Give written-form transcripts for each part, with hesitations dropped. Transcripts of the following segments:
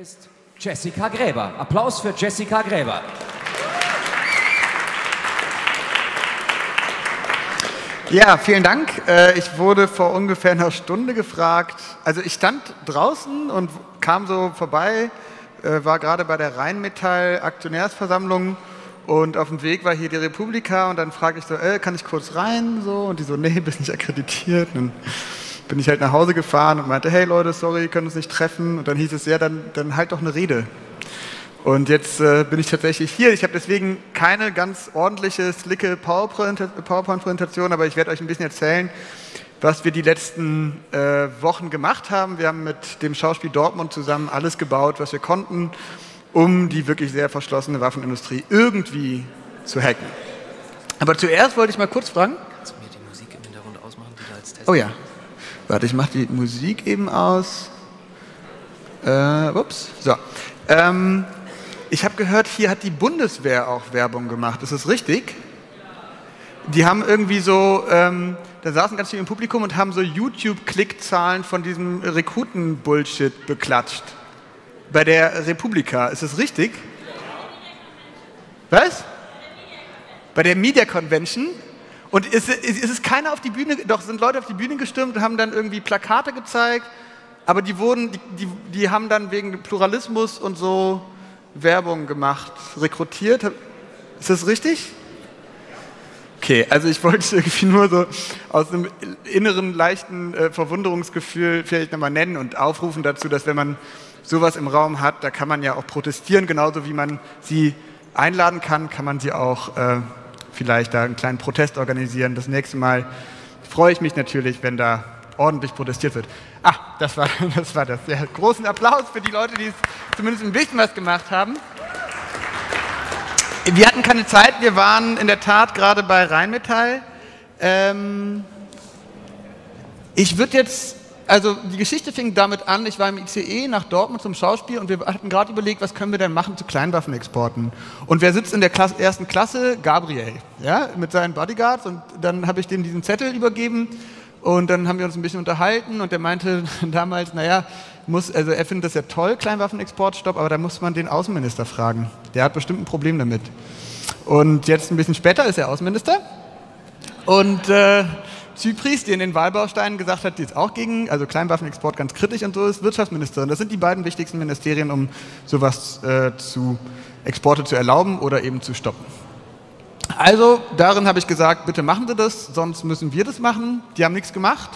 ist Jessica Gräber. Applaus für Jessica Gräber. Ja, vielen Dank. Ich wurde vor ungefähr einer Stunde gefragt. Also ich stand draußen und kam so vorbei, war gerade bei der Rheinmetall Aktionärsversammlung und auf dem Weg war hier die re:publica und dann fragte ich so, kann ich kurz rein? So, und die so, nee, bist nicht akkreditiert. Und dann bin ich halt nach Hause gefahren und meinte, hey Leute, sorry, können uns nicht treffen. Und dann hieß es, ja, dann halt doch eine Rede. Und jetzt bin ich tatsächlich hier. Ich habe deswegen keine ganz ordentliche, slicke PowerPoint-Präsentation, aber ich werde euch ein bisschen erzählen, was wir die letzten Wochen gemacht haben. Wir haben mit dem Schauspiel Dortmund zusammen alles gebaut, was wir konnten, um die wirklich sehr verschlossene Waffenindustrie irgendwie zu hacken. Aber zuerst wollte ich mal kurz fragen. Kannst du mir die Musik im Hintergrund ausmachen, die da als Test? Oh ja. Warte, ich mache die Musik eben aus. Ups. So. Ich habe gehört, hier hat die Bundeswehr auch Werbung gemacht. Ist das richtig? Die haben irgendwie so, da saßen ganz viele im Publikum und haben so YouTube-Klickzahlen von diesem Rekruten-Bullshit beklatscht. Bei der re:publica. Ist das richtig? Was? Bei der Media Convention. Und ist keiner auf die Bühne, doch sind Leute auf die Bühne gestürmt und haben dann irgendwie Plakate gezeigt, aber die haben dann wegen Pluralismus und so Werbung gemacht, rekrutiert. Ist das richtig? Okay, also ich wollte irgendwie nur so aus einem inneren, leichten Verwunderungsgefühl vielleicht nochmal nennen und aufrufen dazu, dass wenn man sowas im Raum hat, da kann man ja auch protestieren, genauso wie man sie einladen kann man sie auch vielleicht da einen kleinen Protest organisieren. Das nächste Mal freue ich mich natürlich, wenn da ordentlich protestiert wird. Ah, das war das. Ja, großen Applaus für die Leute, die es zumindest ein bisschen was gemacht haben. Wir hatten keine Zeit, wir waren in der Tat gerade bei Rheinmetall. Ich würde jetzt, also die Geschichte fing damit an, ich war im ICE nach Dortmund zum Schauspiel und wir hatten gerade überlegt, was können wir denn machen zu Kleinwaffenexporten. Und wer sitzt in der ersten Klasse? Gabriel, ja, mit seinen Bodyguards. Und dann habe ich dem diesen Zettel übergeben. Und dann haben wir uns ein bisschen unterhalten und der meinte damals, naja, also er findet das ja toll, Kleinwaffenexportstopp, aber da muss man den Außenminister fragen. Der hat bestimmt ein Problem damit. Und jetzt ein bisschen später ist er Außenminister. Und Zypries, die in den Wahlbausteinen gesagt hat, die ist auch gegen, also Kleinwaffenexport ganz kritisch und so, ist Wirtschaftsministerin. Das sind die beiden wichtigsten Ministerien, um sowas zu Exporte zu erlauben oder eben zu stoppen. Also, darin habe ich gesagt, bitte machen Sie das, sonst müssen wir das machen. Die haben nichts gemacht.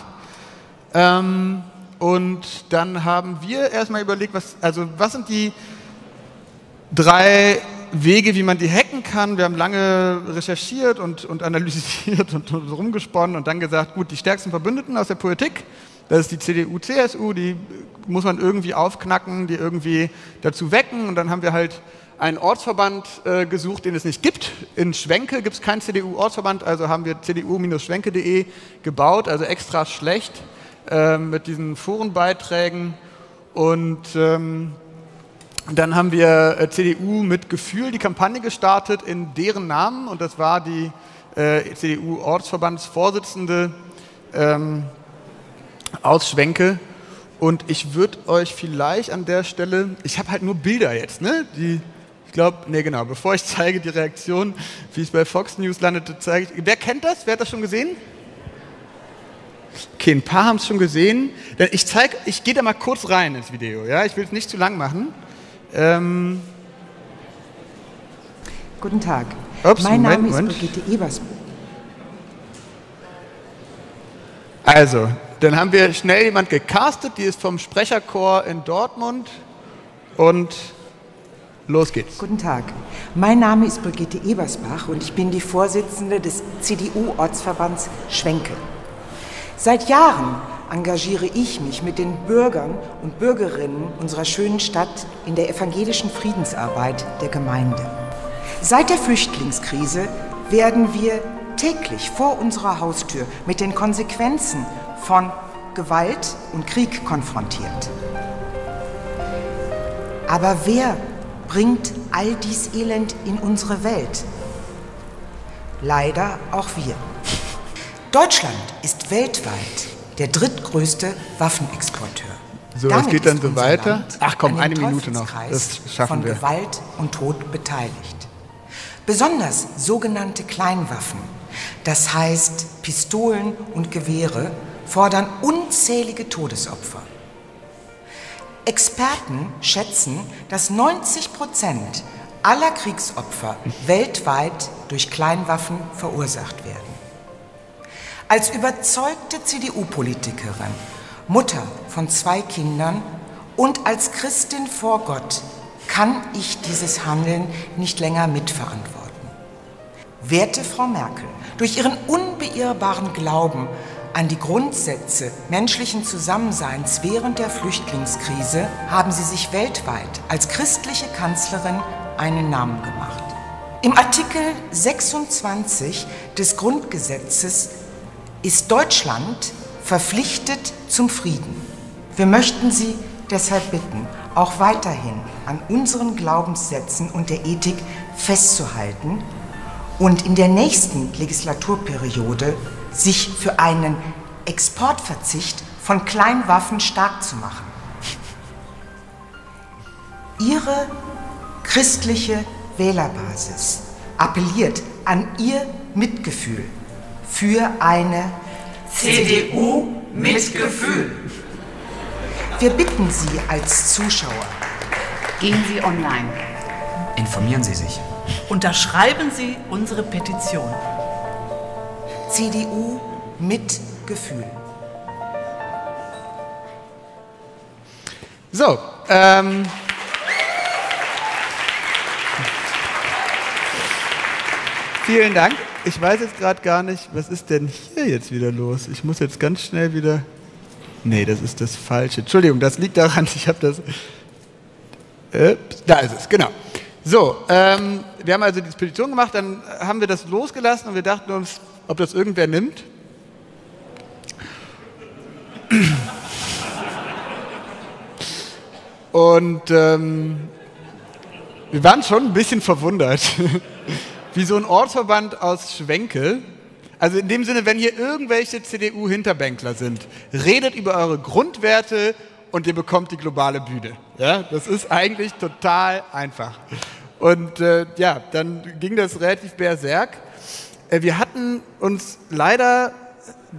Und dann haben wir erstmal überlegt, was sind die drei Wege, wie man die hacken kann. Wir haben lange recherchiert und analysiert und rumgesponnen und dann gesagt, gut, die stärksten Verbündeten aus der Politik, das ist die CDU-CSU, die muss man irgendwie aufknacken, die irgendwie dazu wecken. Und dann haben wir halt einen Ortsverband gesucht, den es nicht gibt. In Schwenke gibt es keinen CDU-Ortsverband, also haben wir cdu-schwenke.de gebaut, also extra schlecht mit diesen Forenbeiträgen. Und dann haben wir CDU mit Gefühl die Kampagne gestartet in deren Namen und das war die CDU-Ortsverbandsvorsitzende aus Schwenke. Und ich würde euch vielleicht an der Stelle, ich habe halt nur Bilder jetzt, ne? Bevor ich zeige die Reaktion, wie es bei Fox News landete, zeige ich, wer kennt das? Wer hat das schon gesehen? Okay, ein paar haben es schon gesehen. Ich gehe da mal kurz rein ins Video, ja? Ich will es nicht zu lang machen. Guten Tag, mein Name ist Brigitte Ebersbach. Also, dann haben wir schnell jemand gecastet, die ist vom Sprecherchor in Dortmund und... Los geht's. Guten Tag. Mein Name ist Brigitte Ebersbach und ich bin die Vorsitzende des CDU-Ortsverbands Schwenke. Seit Jahren engagiere ich mich mit den Bürgern und Bürgerinnen unserer schönen Stadt in der evangelischen Friedensarbeit der Gemeinde. Seit der Flüchtlingskrise werden wir täglich vor unserer Haustür mit den Konsequenzen von Gewalt und Krieg konfrontiert. Aber wer bringt all dies Elend in unsere Welt? Leider auch wir. Deutschland ist weltweit der drittgrößte Waffenexporteur. So, es geht dann so weiter. Land Ach komm, eine Minute noch. Das schaffen wir. Gewalt und Tod beteiligt. Besonders sogenannte Kleinwaffen, das heißt Pistolen und Gewehre, fordern unzählige Todesopfer. Experten schätzen, dass 90% aller Kriegsopfer weltweit durch Kleinwaffen verursacht werden. Als überzeugte CDU-Politikerin, Mutter von 2 Kindern und als Christin vor Gott kann ich dieses Handeln nicht länger mitverantworten. Werte Frau Merkel, durch Ihren unbeirrbaren Glauben an die Grundsätze menschlichen Zusammenseins während der Flüchtlingskrise haben Sie sich weltweit als christliche Kanzlerin einen Namen gemacht. Im Artikel 26 des Grundgesetzes ist Deutschland verpflichtet zum Frieden. Wir möchten Sie deshalb bitten, auch weiterhin an unseren Glaubenssätzen und der Ethik festzuhalten und in der nächsten Legislaturperiode sich für einen Exportverzicht von Kleinwaffen stark zu machen. Ihre christliche Wählerbasis appelliert an Ihr Mitgefühl für eine CDU-Mitgefühl. Wir bitten Sie als Zuschauer. Gehen Sie online. Informieren Sie sich. Unterschreiben Sie unsere Petition. CDU mit Gefühl. So, vielen Dank. Ich weiß jetzt gerade gar nicht, was ist denn hier jetzt wieder los? Ich muss jetzt ganz schnell wieder... Nee, das ist das Falsche. Entschuldigung, das liegt daran, ich habe das... Da ist es, genau. So, wir haben also die Petition gemacht, dann haben wir das losgelassen und wir dachten uns, ob das irgendwer nimmt. Und wir waren schon ein bisschen verwundert, wie so ein Ortsverband aus Schwenkel. Also in dem Sinne, wenn hier irgendwelche CDU-Hinterbänkler sind, redet über eure Grundwerte und ihr bekommt die globale Bühne. Ja, das ist eigentlich total einfach. Und ja, dann ging das relativ berserk. Wir hatten uns leider,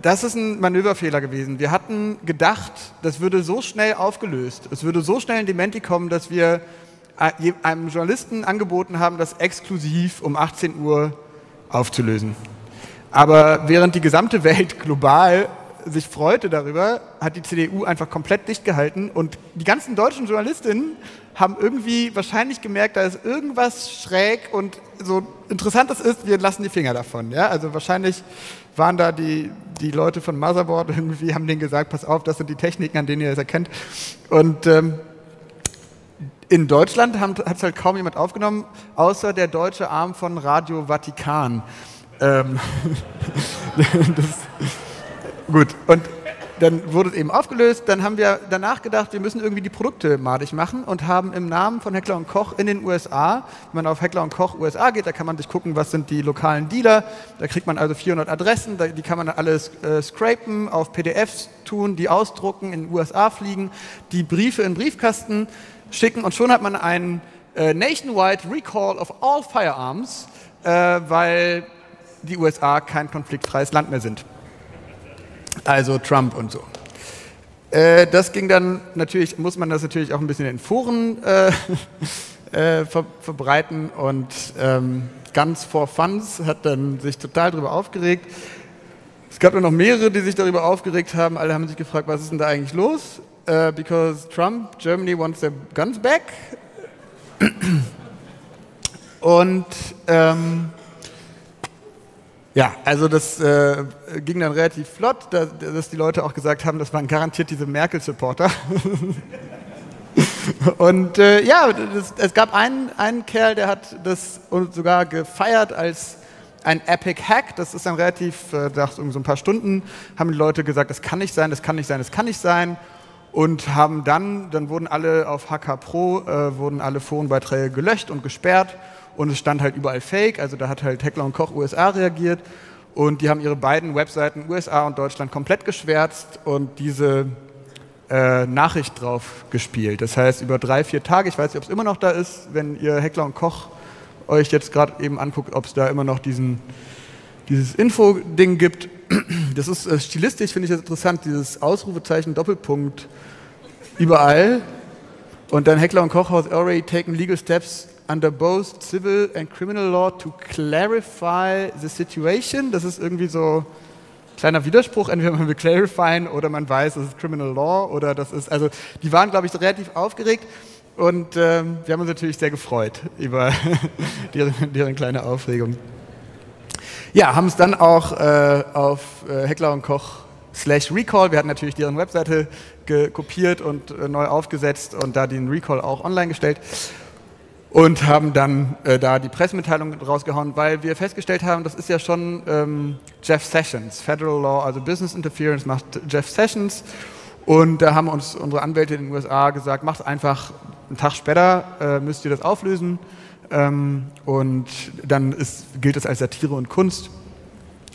das ist ein Manöverfehler gewesen, wir hatten gedacht, das würde so schnell aufgelöst, es würde so schnell ein Dementi kommen, dass wir einem Journalisten angeboten haben, das exklusiv um 18 Uhr aufzulösen. Aber während die gesamte Welt global sich freute darüber, hat die CDU einfach komplett dicht gehalten und die ganzen deutschen Journalistinnen haben irgendwie wahrscheinlich gemerkt, da ist irgendwas schräg und so interessant das ist, wir lassen die Finger davon. Ja? Also wahrscheinlich waren da die Leute von Motherboard irgendwie, haben denen gesagt, pass auf, das sind die Techniken, an denen ihr es erkennt. Und in Deutschland hat es halt kaum jemand aufgenommen, außer der deutsche Arm von Radio Vatikan. Gut, und dann wurde es eben aufgelöst, dann haben wir danach gedacht, wir müssen irgendwie die Produkte madig machen und haben im Namen von Heckler & Koch in den USA, wenn man auf Heckler & Koch USA geht, da kann man sich gucken, was sind die lokalen Dealer, da kriegt man also 400 Adressen, die kann man dann alles scrapen, auf PDFs tun, die ausdrucken, in den USA fliegen, die Briefe in den Briefkasten schicken und schon hat man einen nationwide recall of all firearms, weil die USA kein konfliktfreies Land mehr sind. Also Trump und so. Das ging dann natürlich, muss man das natürlich auch ein bisschen in Foren verbreiten und ganz for Funs hat dann sich total darüber aufgeregt. Es gab dann noch mehrere, die sich darüber aufgeregt haben. Alle haben sich gefragt, was ist denn da eigentlich los? Because Trump, Germany wants their guns back. Und ja, also das ging dann relativ flott, dass die Leute auch gesagt haben, das waren garantiert diese Merkel-Supporter. Und ja, es gab einen Kerl, der hat das sogar gefeiert als ein Epic Hack. Das ist dann relativ, nach so ein paar Stunden haben die Leute gesagt, das kann nicht sein, das kann nicht sein, das kann nicht sein. Und haben dann wurden alle auf HK Pro, wurden alle Forenbeiträge gelöscht und gesperrt. Und es stand halt überall Fake, also da hat halt Heckler & Koch USA reagiert und die haben ihre beiden Webseiten USA und Deutschland komplett geschwärzt und diese Nachricht drauf gespielt. Das heißt, über 3, 4 Tage, ich weiß nicht, ob es immer noch da ist, wenn ihr Heckler und Koch euch jetzt gerade eben anguckt, ob es da immer noch dieses Info-Ding gibt. Das ist stilistisch, finde ich das interessant, dieses Ausrufezeichen, Doppelpunkt überall. Und dann Heckler und Koch has already taken legal steps under both civil and criminal law to clarify the situation. Das ist irgendwie so... kleiner Widerspruch, entweder man will clarifyen oder man weiß, das ist Criminal Law oder das ist, also die waren, glaube ich, relativ aufgeregt und wir haben uns natürlich sehr gefreut über deren kleine Aufregung. Ja, haben es dann auch auf Heckler und Koch /Recall, wir hatten natürlich deren Webseite kopiert und neu aufgesetzt und da den Recall auch online gestellt. Und haben dann da die Pressemitteilung rausgehauen, weil wir festgestellt haben, das ist ja schon Jeff Sessions, Federal Law, also Business Interference macht Jeff Sessions. Und da haben uns unsere Anwälte in den USA gesagt, macht einfach einen Tag später, müsst ihr das auflösen. Und dann gilt das als Satire und Kunst.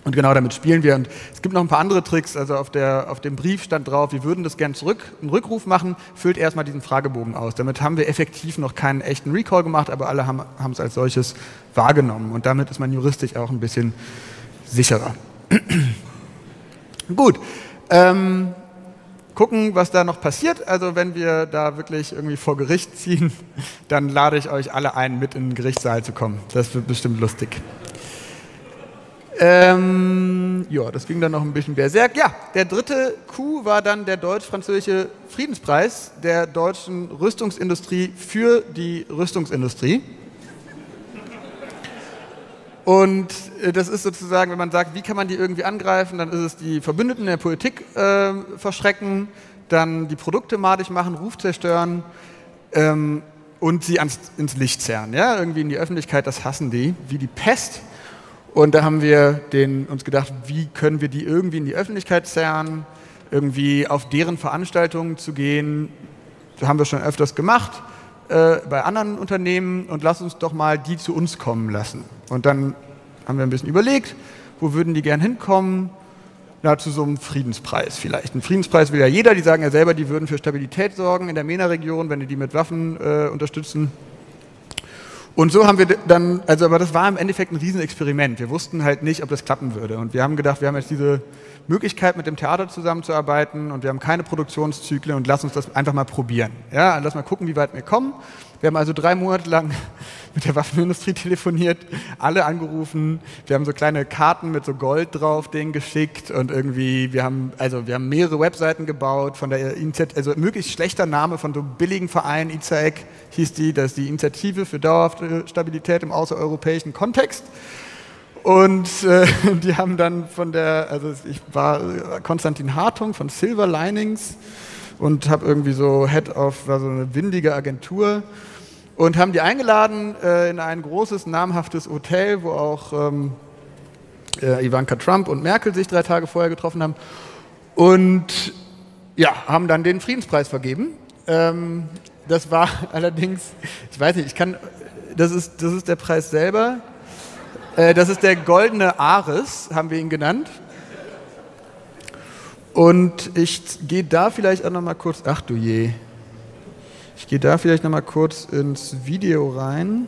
Und genau damit spielen wir. Und es gibt noch ein paar andere Tricks. Also auf dem Brief stand drauf, wir würden das gern zurück, einen Rückruf machen, füllt erstmal diesen Fragebogen aus. Damit haben wir effektiv noch keinen echten Recall gemacht, aber alle haben es als solches wahrgenommen. Und damit ist man juristisch auch ein bisschen sicherer. Gut. Gucken, was da noch passiert. Also wenn wir da wirklich irgendwie vor Gericht ziehen, dann lade ich euch alle ein, mit in den Gerichtssaal zu kommen. Das wird bestimmt lustig. Ja, das ging dann noch ein bisschen berserk. Ja, der dritte Coup war dann der deutsch-französische Friedenspreis der deutschen Rüstungsindustrie für die Rüstungsindustrie. Und das ist sozusagen, wenn man sagt, wie kann man die irgendwie angreifen, dann ist es die Verbündeten in der Politik verschrecken, dann die Produkte madig machen, Ruf zerstören und sie ins Licht zerren. Ja, irgendwie in die Öffentlichkeit, das hassen die, wie die Pest. Und da haben wir uns gedacht, wie können wir die irgendwie in die Öffentlichkeit zerren, irgendwie auf deren Veranstaltungen zu gehen. Das haben wir schon öfters gemacht bei anderen Unternehmen und lass uns doch mal die zu uns kommen lassen. Und dann haben wir ein bisschen überlegt, wo würden die gern hinkommen? Na, zu so einem Friedenspreis vielleicht. Ein Friedenspreis will ja jeder, die sagen ja selber, die würden für Stabilität sorgen in der Mena-Region, wenn die die mit Waffen unterstützen. Und so haben wir dann, also aber das war im Endeffekt ein Riesenexperiment. Wir wussten halt nicht, ob das klappen würde. Und wir haben gedacht, wir haben jetzt diese Möglichkeit, mit dem Theater zusammenzuarbeiten und wir haben keine Produktionszyklen und lass uns das einfach mal probieren. Ja, lass mal gucken, wie weit wir kommen. Wir haben also 3 Monate lang mit der Waffenindustrie telefoniert, alle angerufen. Wir haben so kleine Karten mit so Gold drauf, denen geschickt und irgendwie, wir haben mehrere Webseiten gebaut von der Initiative, also möglichst schlechter Name von so einem billigen Verein, Izaek hieß die, das ist die Initiative für dauerhafte Stabilität im außereuropäischen Kontext. Und die haben dann von der, also ich war Konstantin Hartung von Silver Linings und habe irgendwie so Head of, war so eine windige Agentur und haben die eingeladen in ein großes, namhaftes Hotel, wo auch Ivanka Trump und Merkel sich 3 Tage vorher getroffen haben und ja, haben dann den Friedenspreis vergeben. Das war allerdings, ich weiß nicht, das ist der Preis selber. Das ist der goldene Ares, haben wir ihn genannt. Und ich gehe da vielleicht auch nochmal kurz, ach du je, ich gehe da vielleicht nochmal kurz ins Video rein.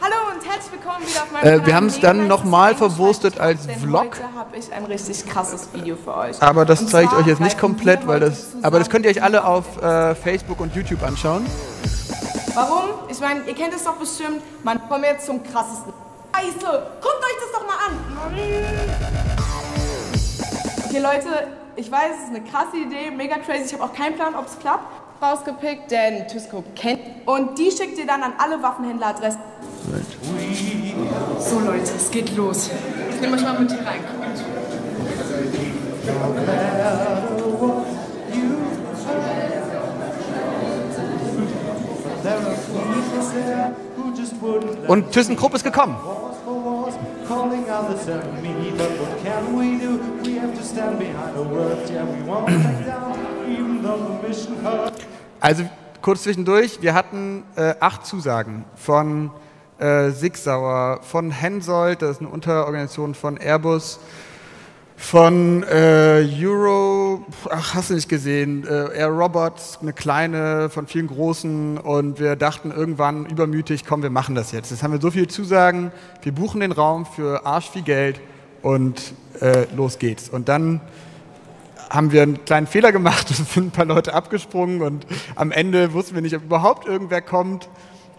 Hallo und herzlich willkommen wieder auf meinem Kanal. Wir haben es dann nochmal verwurstet als Vlog. Heute habe ich ein richtig krasses Video für euch. Aber das zeige ich euch jetzt nicht komplett, weil das, aber das könnt ihr euch alle auf Facebook und YouTube anschauen. Warum? Ich meine, ihr kennt es doch bestimmt, man kommt jetzt zum krassesten. Scheiße, guckt euch das doch mal an. Okay Leute, ich weiß, es ist eine krasse Idee, mega crazy, ich habe auch keinen Plan, ob es klappt. Rausgepickt, denn ThyssenKrupp kennt und die schickt ihr dann an alle Waffenhändleradressen. So Leute, es geht los. Ich nehme euch mal mit hier rein. Und ThyssenKrupp ist gekommen. Also kurz zwischendurch, wir hatten 8 Zusagen von Sig Sauer, von Hensoldt, das ist eine Unterorganisation von Airbus, Von Euro, ach, hast du nicht gesehen, Air Robots, eine kleine von vielen großen, und wir dachten irgendwann übermütig, komm, wir machen das jetzt. Jetzt haben wir so viele Zusagen, wir buchen den Raum für arsch viel Geld und los geht's. Und dann haben wir einen kleinen Fehler gemacht, es sind ein paar Leute abgesprungen und am Ende wussten wir nicht, ob überhaupt irgendwer kommt,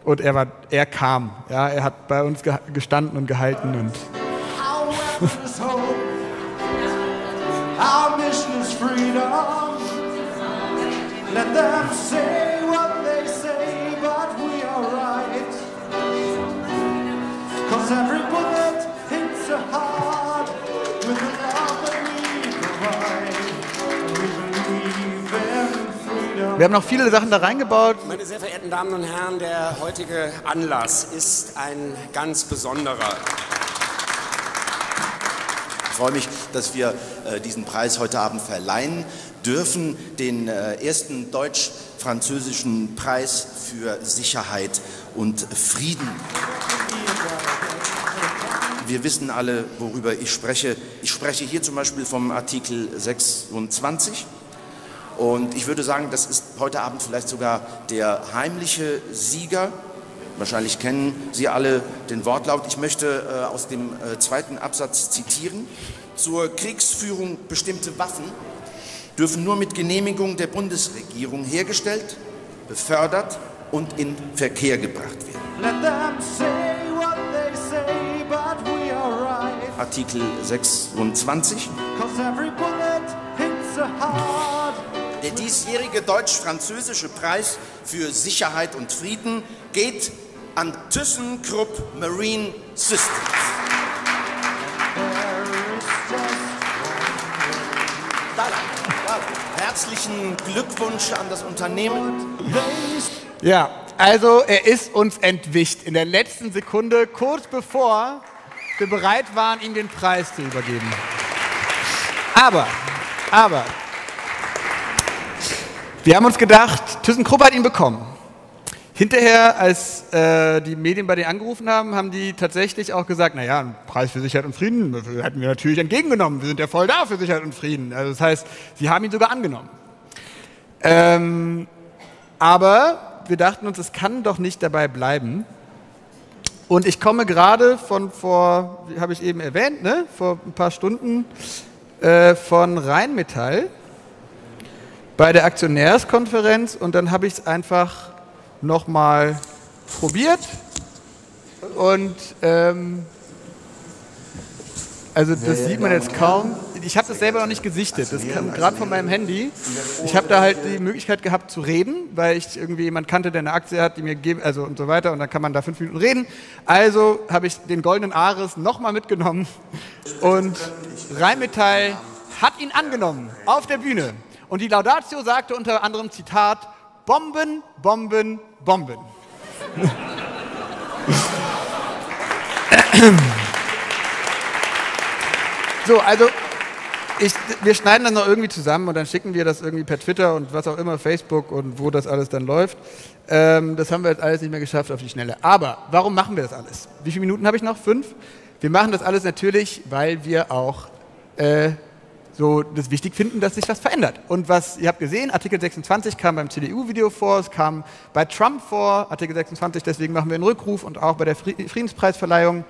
und er kam. Ja, er hat bei uns gestanden und gehalten und... Our mission is freedom. Let them say what they say, but we are right. 'Cause every bullet hits a heart with the love that we provide. We believe in freedom. Wir haben noch viele Sachen da reingebaut. Meine sehr verehrten Damen und Herren, der heutige Anlass ist ein ganz besonderer. Ich freue mich, dass wir diesen Preis heute Abend verleihen dürfen, den ersten deutsch-französischen Preis für Sicherheit und Frieden. Wir wissen alle, worüber ich spreche. Ich spreche hier zum Beispiel vom Artikel 26. Und ich würde sagen, das ist heute Abend vielleicht sogar der heimliche Sieger. Wahrscheinlich kennen Sie alle den Wortlaut. Ich möchte aus dem zweiten Absatz zitieren. Zur Kriegsführung bestimmte Waffen dürfen nur mit Genehmigung der Bundesregierung hergestellt, befördert und in Verkehr gebracht werden. Artikel 26. Der diesjährige deutsch-französische Preis für Sicherheit und Frieden geht an ThyssenKrupp Marine Systems. Herzlichen Glückwunsch an das Unternehmen. Ja, also er ist uns entwischt in der letzten Sekunde, kurz bevor wir bereit waren, ihm den Preis zu übergeben. Aber... Wir haben uns gedacht, ThyssenKrupp hat ihn bekommen. Hinterher, als die Medien bei denen angerufen haben, haben die tatsächlich auch gesagt, naja, einen Preis für Sicherheit und Frieden hätten wir natürlich entgegengenommen. Wir sind ja voll da für Sicherheit und Frieden. Also das heißt, sie haben ihn sogar angenommen. Aber wir dachten uns, es kann doch nicht dabei bleiben. Und ich komme gerade von vor, habe ich eben erwähnt, ne? Vor ein paar Stunden von Rheinmetall. Bei der Aktionärskonferenz, und dann habe ich es einfach nochmal probiert und also das sieht man jetzt kaum. Ich habe das selber noch nicht gesichtet, das kam gerade von meinem Handy. Ich habe da halt die Möglichkeit gehabt zu reden, weil ich irgendwie jemanden kannte, der eine Aktie hat, die mir gegeben, also und so weiter, und dann kann man da 5 Minuten reden. Also habe ich den goldenen Ares nochmal mitgenommen und Rheinmetall hat ihn angenommen auf der Bühne. Und die Laudatio sagte unter anderem, Zitat, Bomben, Bomben, Bomben. So, also wir schneiden das noch irgendwie zusammen und dann schicken wir das irgendwie per Twitter und was auch immer, Facebook und wo das alles dann läuft. Das haben wir jetzt alles nicht mehr geschafft auf die Schnelle. Aber warum machen wir das alles? Wie viele Minuten habe ich noch? 5? Wir machen das alles natürlich, weil wir auch... so das wichtig finden, dass sich was verändert. Und was, ihr habt gesehen, Artikel 26 kam beim CDU-Video vor, es kam bei Trump vor, Artikel 26, deswegen machen wir einen Rückruf, und auch bei der Friedenspreisverleihung.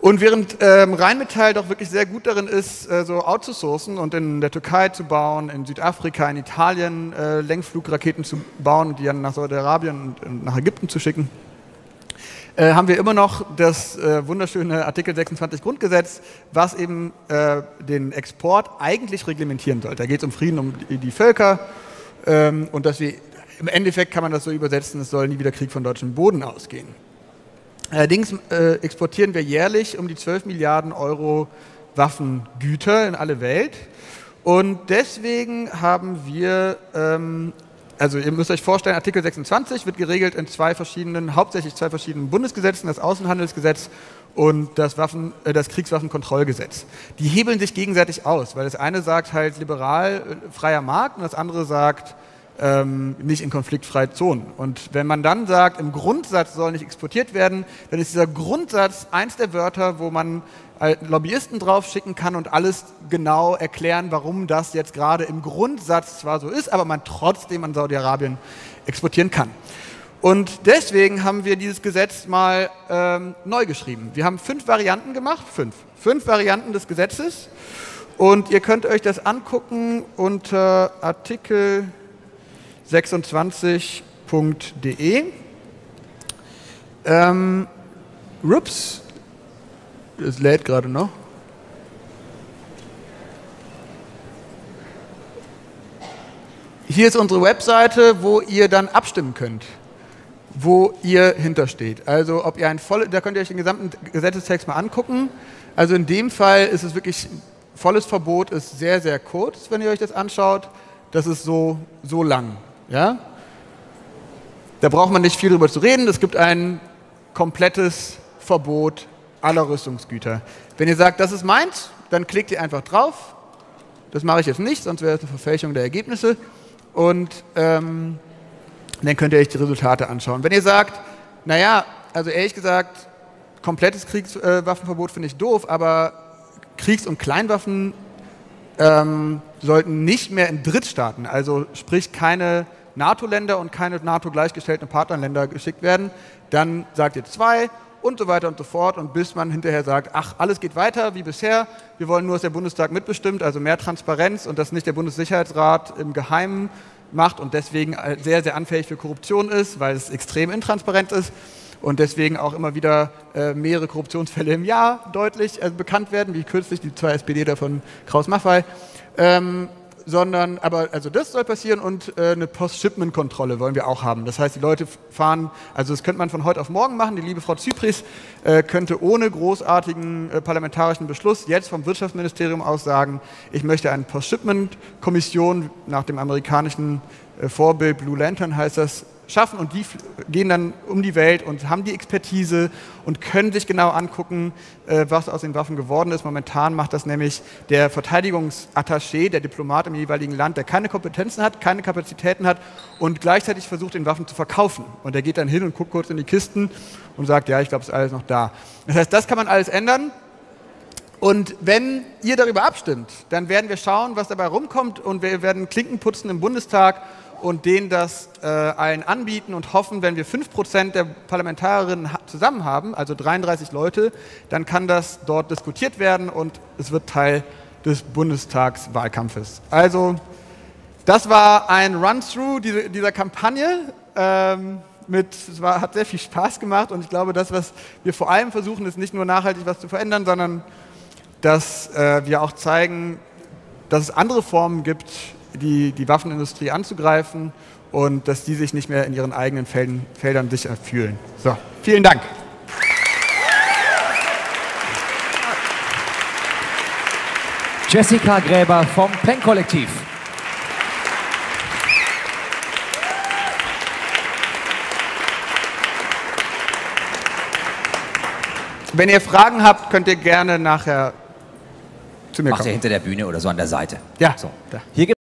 Und während Rheinmetall doch wirklich sehr gut darin ist, so outzusourcen und in der Türkei zu bauen, in Südafrika, in Italien Lenkflugraketen zu bauen und die dann nach Saudi-Arabien und nach Ägypten zu schicken, haben wir immer noch das wunderschöne Artikel 26 Grundgesetz, was eben den Export eigentlich reglementieren soll. Da geht es um Frieden, um die Völker, und dass wir, im Endeffekt kann man das so übersetzen, es soll nie wieder Krieg von deutschem Boden ausgehen. Allerdings exportieren wir jährlich um die 12 Milliarden Euro Waffengüter in alle Welt, und deswegen haben wir... Also ihr müsst euch vorstellen, Artikel 26 wird geregelt in hauptsächlich zwei verschiedenen Bundesgesetzen, das Außenhandelsgesetz und das Kriegswaffenkontrollgesetz. Die hebeln sich gegenseitig aus, weil das eine sagt halt liberal, freier Markt, und das andere sagt nicht in konfliktfreie Zonen. Und wenn man dann sagt, im Grundsatz soll nicht exportiert werden, dann ist dieser Grundsatz eins der Wörter, wo man Lobbyisten drauf schicken kann und alles genau erklären, warum das jetzt gerade im Grundsatz zwar so ist, aber man trotzdem an Saudi-Arabien exportieren kann. Und deswegen haben wir dieses Gesetz mal neu geschrieben. Wir haben 5 Varianten gemacht, 5 Varianten des Gesetzes. Und ihr könnt euch das angucken unter Artikel 26.de. Rups, das lädt gerade noch. Hier ist unsere Webseite, wo ihr dann abstimmen könnt, wo ihr hintersteht. Also ob ihr da könnt ihr euch den gesamten Gesetzestext mal angucken. Also in dem Fall ist es wirklich, volles Verbot ist sehr, sehr kurz, wenn ihr euch das anschaut. Das ist so lang. Ja? Da braucht man nicht viel drüber zu reden. Es gibt ein komplettes Verbot aller Rüstungsgüter. Wenn ihr sagt, das ist meins, dann klickt ihr einfach drauf. Das mache ich jetzt nicht, sonst wäre es eine Verfälschung der Ergebnisse. Und dann könnt ihr euch die Resultate anschauen. Wenn ihr sagt, naja, also ehrlich gesagt, komplettes Kriegswaffenverbot finde ich doof, aber Kriegs- und Kleinwaffen sollten nicht mehr in Drittstaaten, also sprich keine NATO-Länder und keine NATO-gleichgestellten Partnerländer geschickt werden, dann sagt ihr 2 und so weiter und so fort, und bis man hinterher sagt, ach, alles geht weiter wie bisher, wir wollen nur, dass der Bundestag mitbestimmt, also mehr Transparenz und dass nicht der Bundessicherheitsrat im Geheimen macht und deswegen sehr, sehr anfällig für Korruption ist, weil es extrem intransparent ist und deswegen auch immer wieder mehrere Korruptionsfälle im Jahr deutlich bekannt werden, wie kürzlich die 2 SPD-ler von Kraus Maffei, sondern, aber also das soll passieren, und eine Post-Shipment-Kontrolle wollen wir auch haben. Das heißt, die Leute fahren, also das könnte man von heute auf morgen machen, die liebe Frau Zypries könnte ohne großartigen parlamentarischen Beschluss jetzt vom Wirtschaftsministerium aus sagen, ich möchte eine Post-Shipment-Kommission nach dem amerikanischen Vorbild Blue Lantern heißt das, schaffen, und die gehen dann um die Welt und haben die Expertise und können sich genau angucken, was aus den Waffen geworden ist. Momentan macht das nämlich der Verteidigungsattaché, der Diplomat im jeweiligen Land, der keine Kompetenzen hat, keine Kapazitäten hat und gleichzeitig versucht, den Waffen zu verkaufen. Und der geht dann hin und guckt kurz in die Kisten und sagt, ja, ich glaube, es ist alles noch da. Das heißt, das kann man alles ändern. Und wenn ihr darüber abstimmt, dann werden wir schauen, was dabei rumkommt, und wir werden Klinken putzen im Bundestag und denen das allen anbieten und hoffen, wenn wir 5% der Parlamentarierinnen zusammen haben, also 33 Leute, dann kann das dort diskutiert werden und es wird Teil des Bundestagswahlkampfes. Also das war ein Run-Through dieser Kampagne. Hat sehr viel Spaß gemacht, und ich glaube, das, was wir vor allem versuchen, ist nicht nur nachhaltig was zu verändern, sondern dass wir auch zeigen, dass es andere Formen gibt, die Waffenindustrie anzugreifen, und dass die sich nicht mehr in ihren eigenen Feldern sicher fühlen. So, vielen Dank. Jessica Gräber vom Pen-Kollektiv. Wenn ihr Fragen habt, könnt ihr gerne nachher zu mir kommen. Macht ihr hinter der Bühne oder so an der Seite. Ja, so. Da. Hier